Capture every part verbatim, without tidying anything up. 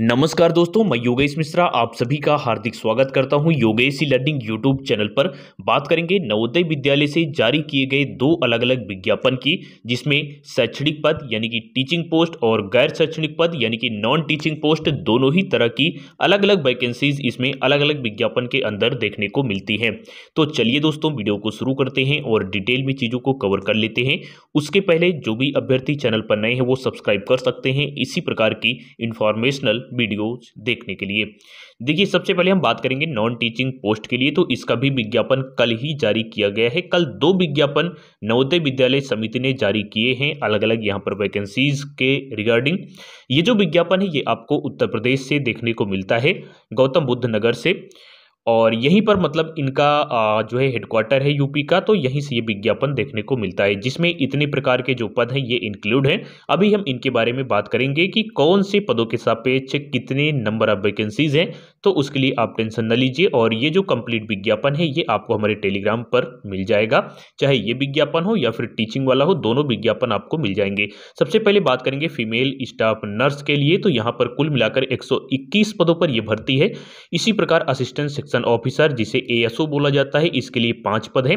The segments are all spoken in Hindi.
नमस्कार दोस्तों, मैं योगेश मिश्रा आप सभी का हार्दिक स्वागत करता हूं योगेश ई-लर्निंग यूट्यूब चैनल पर। बात करेंगे नवोदय विद्यालय से जारी किए गए दो अलग अलग विज्ञापन की, जिसमें शैक्षणिक पद यानी कि टीचिंग पोस्ट और गैर शैक्षणिक पद यानी कि नॉन टीचिंग पोस्ट, दोनों ही तरह की अलग अलग वैकेंसीज इसमें अलग अलग विज्ञापन के अंदर देखने को मिलती हैं। तो चलिए दोस्तों, वीडियो को शुरू करते हैं और डिटेल में चीज़ों को कवर कर लेते हैं। उसके पहले जो भी अभ्यर्थी चैनल पर नए हैं वो सब्सक्राइब कर सकते हैं इसी प्रकार की इन्फॉर्मेशनल वीडियोज देखने के लिए। देखिए, सबसे पहले हम बात करेंगे नॉन टीचिंग पोस्ट के लिए, तो इसका भी विज्ञापन कल ही जारी किया गया है। कल दो विज्ञापन नवोदय विद्यालय समिति ने जारी किए हैं अलग अलग यहाँ पर वैकेंसीज के रिगार्डिंग। ये जो विज्ञापन है ये आपको उत्तर प्रदेश से देखने को मिलता है, गौतम बुद्ध नगर से, और यहीं पर मतलब इनका जो है हेडक्वार्टर है यूपी का, तो यहीं से ये विज्ञापन देखने को मिलता है, जिसमें इतने प्रकार के जो पद हैं ये इंक्लूड हैं। अभी हम इनके बारे में बात करेंगे कि कौन से पदों के सापेक्ष कितने नंबर ऑफ वैकेंसीज हैं, तो उसके लिए आप टेंशन न लीजिए। और ये जो कंप्लीट विज्ञापन है ये आपको हमारे टेलीग्राम पर मिल जाएगा, चाहे ये विज्ञापन हो या फिर टीचिंग वाला हो, दोनों विज्ञापन आपको मिल जाएंगे। सबसे पहले बात करेंगे फीमेल स्टाफ नर्स के लिए, तो यहाँ पर कुल मिलाकर एक सौ इक्कीस पदों पर यह भर्ती है। इसी प्रकार असिस्टेंट ऑफिसर जिसे एएसओ बोला जाता है, इसके लिए पांच पद हैं,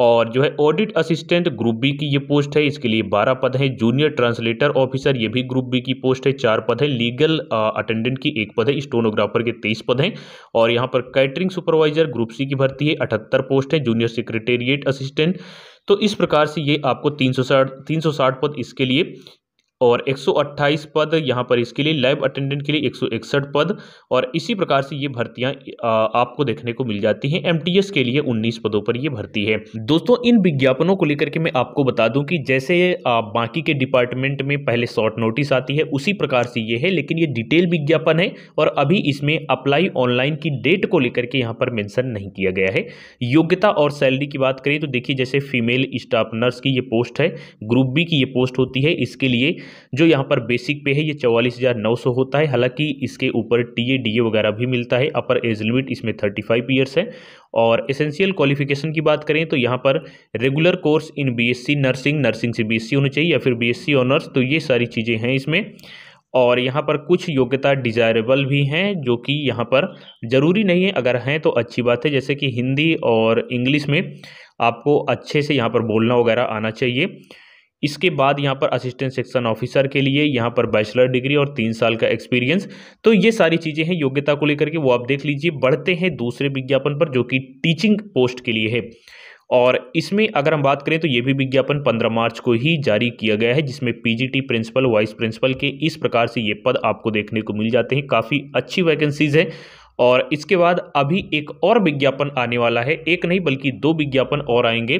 और जो है ऑडिट असिस्टेंट ग्रुप बी की ये पोस्ट है, इसके लिए बारह पद हैं। जूनियर ट्रांसलेटर ऑफिसर ये भी ग्रुप बी की पोस्ट है, चार पद है। लीगल अटेंडेंट की एक पद है, स्टेनोग्राफर के तेईस पद हैं, और यहाँ पर कैटरिंग सुपरवाइजर ग्रुप सी की भर्ती है, अठहत्तर पोस्ट है। जूनियर सेक्रेटेरिएट असिस्टेंट, तो इस प्रकार से ये आपको तीन सौ साठ तीन सौ साठ पद इसके लिए, और एक सौ अट्ठाईस पद यहाँ पर इसके लिए। लैब अटेंडेंट के लिए एक सौ इकसठ पद, और इसी प्रकार से ये भर्तियाँ आपको देखने को मिल जाती हैं। एमटीएस के लिए उन्नीस पदों पर ये भर्ती है। दोस्तों, इन विज्ञापनों को लेकर के मैं आपको बता दूं कि जैसे बाकी के डिपार्टमेंट में पहले शॉर्ट नोटिस आती है उसी प्रकार से ये है, लेकिन ये डिटेल विज्ञापन है और अभी इसमें अप्लाई ऑनलाइन की डेट को लेकर के यहाँ पर मेंशन नहीं किया गया है। योग्यता और सैलरी की बात करें तो देखिए, जैसे फीमेल स्टाफ नर्स की ये पोस्ट है, ग्रुप बी की ये पोस्ट होती है, इसके लिए जो यहाँ पर बेसिक पे है ये चौवालीस हज़ार नौ सौ होता है। हालांकि इसके ऊपर टीए डीए वगैरह भी मिलता है। अपर एज लिमिट इसमें पैंतीस ईयर्स है। और एसेंशियल क्वालिफिकेशन की बात करें तो यहाँ पर regular course in BSc nursing, nursing से बीएससी होनी चाहिए या फिर बीएससी ऑनर्स, तो ये सारी चीज़ें हैं इसमें। और यहाँ पर कुछ योग्यता डिज़ायरेबल भी हैं, जो कि यहाँ पर ज़रूरी नहीं है, अगर हैं तो अच्छी बात है, जैसे कि हिंदी और इंग्लिश में आपको अच्छे से यहाँ पर बोलना वगैरह आना चाहिए। इसके बाद यहाँ पर असिस्टेंट सेक्शन ऑफिसर के लिए यहाँ पर बैचलर डिग्री और तीन साल का एक्सपीरियंस, तो ये सारी चीज़ें हैं योग्यता को लेकर के, वो आप देख लीजिए। बढ़ते हैं दूसरे विज्ञापन पर जो कि टीचिंग पोस्ट के लिए है, और इसमें अगर हम बात करें तो ये भी विज्ञापन पंद्रह मार्च को ही जारी किया गया है, जिसमें पीजीटी प्रिंसिपल वाइस प्रिंसिपल के इस प्रकार से ये पद आपको देखने को मिल जाते हैं। काफ़ी अच्छी वैकेंसीज हैं। और इसके बाद अभी एक और विज्ञापन आने वाला है, एक नहीं बल्कि दो विज्ञापन और आएंगे,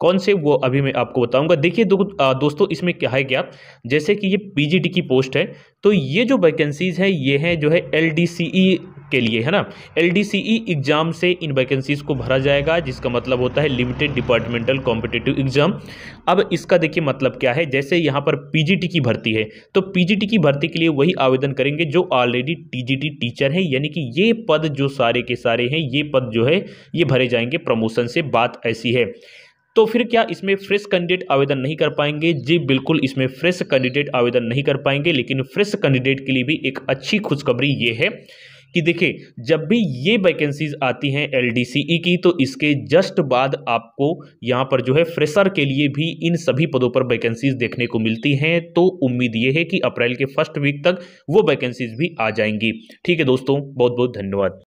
कौन से वो अभी मैं आपको बताऊंगा। देखिए दो, दोस्तों इसमें क्या है क्या, जैसे कि ये पीजीटी की पोस्ट है, तो ये जो वैकेंसीज़ हैं ये हैं जो है एलडीसीई के लिए, है ना। एलडीसीई एग्ज़ाम से इन वैकेंसीज़ को भरा जाएगा, जिसका मतलब होता है लिमिटेड डिपार्टमेंटल कॉम्पिटिटिव एग्ज़ाम। अब इसका देखिए मतलब क्या है, जैसे यहाँ पर पीजीटी की भर्ती है, तो पीजीटी की भर्ती के लिए वही आवेदन करेंगे जो ऑलरेडी टीजीटी टीचर हैं, यानी कि ये पद जो सारे के सारे हैं ये पद जो है ये भरे जाएंगे प्रमोशन से, बात ऐसी है। तो फिर क्या इसमें फ्रेश कैंडिडेट आवेदन नहीं कर पाएंगे? जी बिल्कुल, इसमें फ्रेश कैंडिडेट आवेदन नहीं कर पाएंगे, लेकिन फ्रेश कैंडिडेट के लिए भी एक अच्छी खुशखबरी ये है कि देखिए, जब भी ये वैकेंसीज आती हैं एलडीसीई की, तो इसके जस्ट बाद आपको यहाँ पर जो है फ्रेशर के लिए भी इन सभी पदों पर वैकेंसीज देखने को मिलती हैं। तो उम्मीद ये है कि अप्रैल के फर्स्ट वीक तक वो वैकेंसीज भी आ जाएंगी। ठीक है दोस्तों, बहुत बहुत धन्यवाद।